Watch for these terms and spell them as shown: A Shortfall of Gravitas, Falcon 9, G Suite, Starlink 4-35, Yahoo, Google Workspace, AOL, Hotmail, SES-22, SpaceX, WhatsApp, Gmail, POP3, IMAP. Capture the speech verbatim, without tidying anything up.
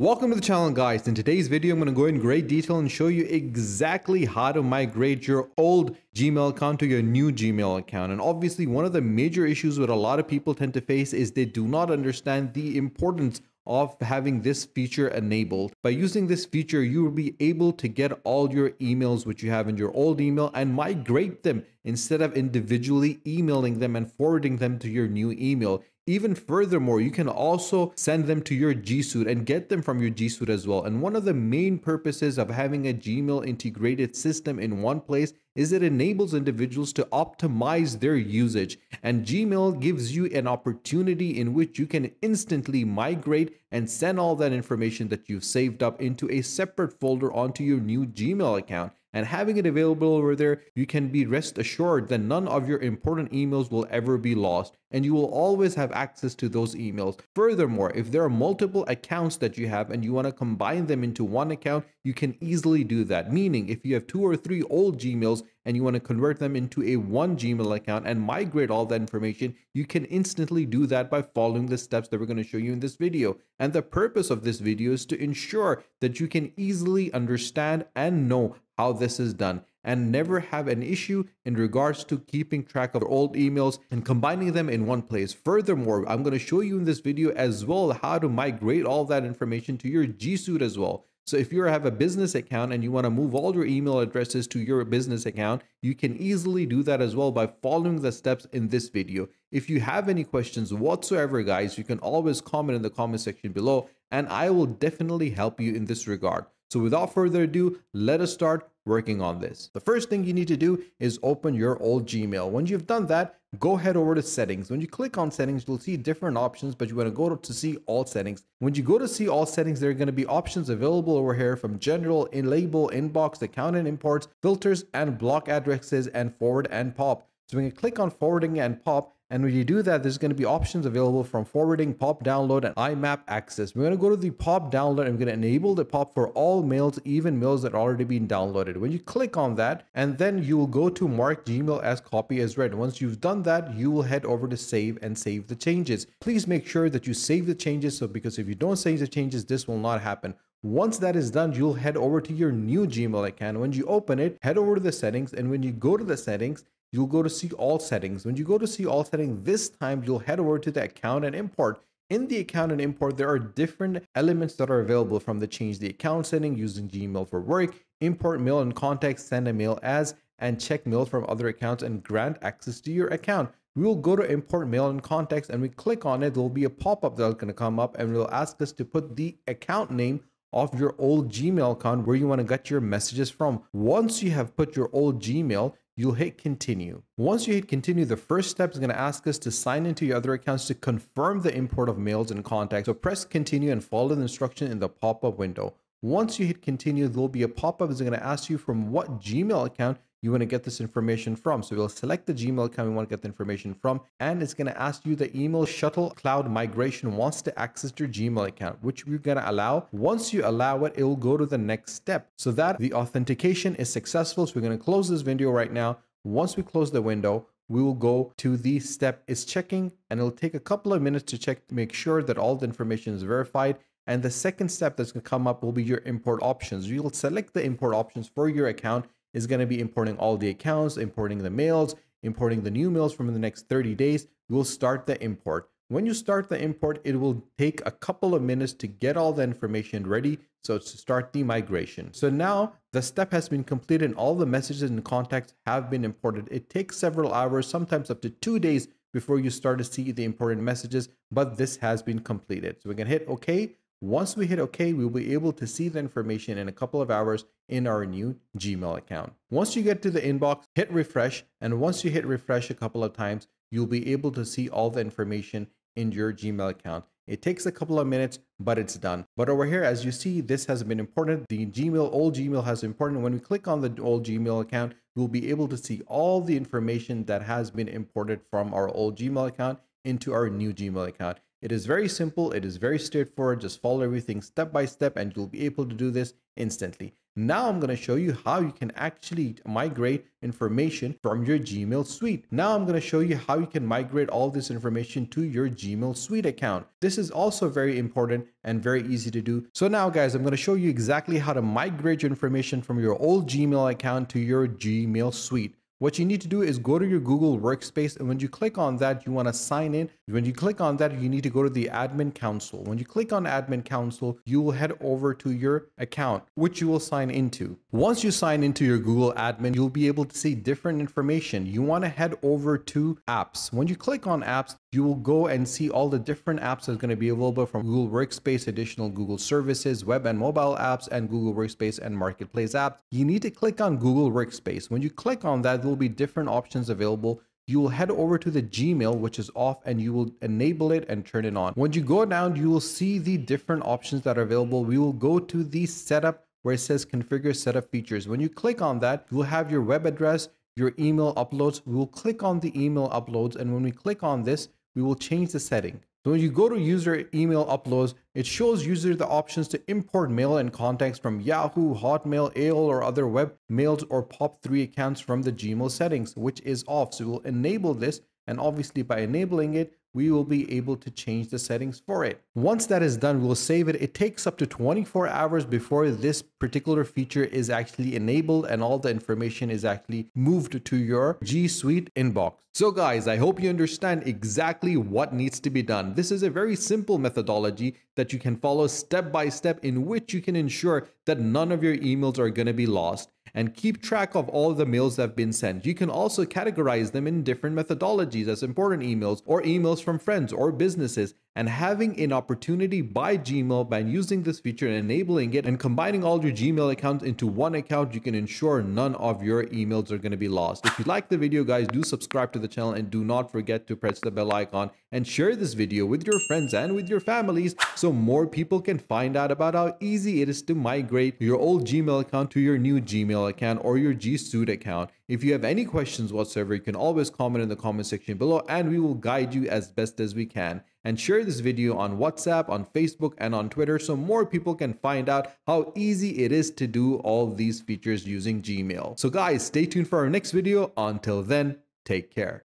Welcome to the channel, guys. In today's video, I'm going to go in great detail and show you exactly how to migrate your old Gmail account to your new Gmail account. And obviously, one of the major issues that a lot of people tend to face is they do not understand the importance of having this feature enabled. By using this feature, you will be able to get all your emails which you have in your old email and migrate them instead of individually emailing them and forwarding them to your new email. Even furthermore, you can also send them to your G Suite and get them from your G Suite as well. And one of the main purposes of having a Gmail integrated system in one place is it enables individuals to optimize their usage. And Gmail gives you an opportunity in which you can instantly migrate and send all that information that you've saved up into a separate folder onto your new Gmail account. And having it available over there, you can be rest assured that none of your important emails will ever be lost, and you will always have access to those emails. Furthermore, if there are multiple accounts that you have and you want to combine them into one account, you can easily do that. Meaning, if you have two or three old Gmails and you want to convert them into a one Gmail account and migrate all that information, you can instantly do that by following the steps that we're going to show you in this video. And the purpose of this video is to ensure that you can easily understand and know how this is done and never have an issue in regards to keeping track of old emails and combining them in one place. Furthermore, I'm going to show you in this video as well how to migrate all that information to your G Suite as well. So if you have a business account and you want to move all your email addresses to your business account, you can easily do that as well by following the steps in this video. If you have any questions whatsoever, guys, you can always comment in the comment section below and I will definitely help you in this regard. So without further ado, let us start working on this. The first thing you need to do is open your old Gmail. When you've done that, go head over to settings. When you click on settings, you'll see different options, but you want to go to see all settings. When you go to see all settings, there are going to be options available over here from general, in label, inbox, account and imports, filters and block addresses, and forward and pop. So when you click on forwarding and pop, and when you do that, there's going to be options available from forwarding, pop download, and I M A P access. We're going to go to the pop download. I'm going to enable the pop for all mails, even mails that have already been downloaded. When you click on that, and then you will go to mark Gmail as copy as read. Once you've done that, you will head over to save and save the changes. Please make sure that you save the changes, so because if you don't save the changes, this will not happen. Once that is done, you'll head over to your new Gmail account. When you open it, head over to the settings, and when you go to the settings, you'll go to see all settings. When you go to see all settings, this time you'll head over to the account and import. In the account and import, there are different elements that are available from the change the account setting, using Gmail for work, import mail and contacts, send a mail as, and check mail from other accounts and grant access to your account. We'll go to import mail and contacts, and we click on it. There'll be a pop-up that's going to come up and it'll ask us to put the account name of your old Gmail account where you want to get your messages from. Once you have put your old Gmail, you'll hit continue. Once you hit continue, the first step is going to ask us to sign into your other accounts to confirm the import of mails and contacts. So press continue and follow the instruction in the pop-up window. Once you hit continue, there'll be a pop-up that's going to ask you from what Gmail account you want to get this information from. So we'll select the Gmail account we want to get the information from, and it's going to ask you the email shuttle cloud migration wants to access your Gmail account, which we're going to allow. Once you allow it, it will go to the next step so that the authentication is successful. So we're going to close this window right now. Once we close the window, we will go to the step is checking, and it'll take a couple of minutes to check to make sure that all the information is verified. And the second step that's going to come up will be your import options. You'll select the import options for your account. Is going to be importing all the accounts, importing the mails, importing the new mails from the next thirty days. We'll start the import. When you start the import, it will take a couple of minutes to get all the information ready. So to start the migration. So now the step has been completed and all the messages and contacts have been imported. It takes several hours, sometimes up to two days before you start to see the important messages, but this has been completed. So we can hit okay. Once we hit OK, we'll be able to see the information in a couple of hours in our new Gmail account. Once you get to the inbox, hit refresh. And once you hit refresh a couple of times, you'll be able to see all the information in your Gmail account. It takes a couple of minutes, but it's done. But over here, as you see, this has been imported. The Gmail, old Gmail has been imported. When we click on the old Gmail account, we'll be able to see all the information that has been imported from our old Gmail account into our new Gmail account. It is very simple. It is very straightforward. Just follow everything step by step and you'll be able to do this instantly. Now I'm going to show you how you can actually migrate information from your Gmail suite. Now I'm going to show you how you can migrate all this information to your Gmail suite account. This is also very important and very easy to do. So now guys, I'm going to show you exactly how to migrate your information from your old Gmail account to your Gmail suite. What you need to do is go to your Google Workspace, and when you click on that, you want to sign in. When you click on that, you need to go to the admin console. When you click on admin console, you will head over to your account, which you will sign into. Once you sign into your Google admin, you'll be able to see different information. You want to head over to apps. When you click on apps, you will go and see all the different apps that's going to be available from Google Workspace, additional Google services, web and mobile apps, and Google Workspace and Marketplace apps. You need to click on Google Workspace. When you click on that, there will be different options available. You will head over to the Gmail, which is off, and you will enable it and turn it on. When you go down, you will see the different options that are available. We will go to the setup where it says configure setup features. When you click on that, you will have your web address, your email uploads. We will click on the email uploads, and when we click on this, we will change the setting. So when you go to user email uploads, it shows user the options to import mail and contacts from Yahoo, Hotmail, A O L, or other web mails or P O P three accounts from the Gmail settings, which is off. So we'll enable this. And obviously by enabling it, we will be able to change the settings for it. Once that is done, we'll save it. It takes up to twenty-four hours before this particular feature is actually enabled and all the information is actually moved to your G Suite inbox. So guys, I hope you understand exactly what needs to be done. This is a very simple methodology that you can follow step by step, in which you can ensure that none of your emails are going to be lost and keep track of all the mails that have been sent. You can also categorize them in different methodologies as important emails or emails from friends or businesses, and having an opportunity by Gmail by using this feature and enabling it and combining all your Gmail accounts into one account, you can ensure none of your emails are going to be lost. If you like the video guys, do subscribe to the channel and do not forget to press the bell icon and share this video with your friends and with your families so more people can find out about how easy it is to migrate your old Gmail account to your new Gmail account or your G Suite account. If you have any questions whatsoever, you can always comment in the comment section below and we will guide you as best as we can. And share this video on WhatsApp, on Facebook, and on Twitter so more people can find out how easy it is to do all these features using Gmail. So guys, stay tuned for our next video. Until then, take care.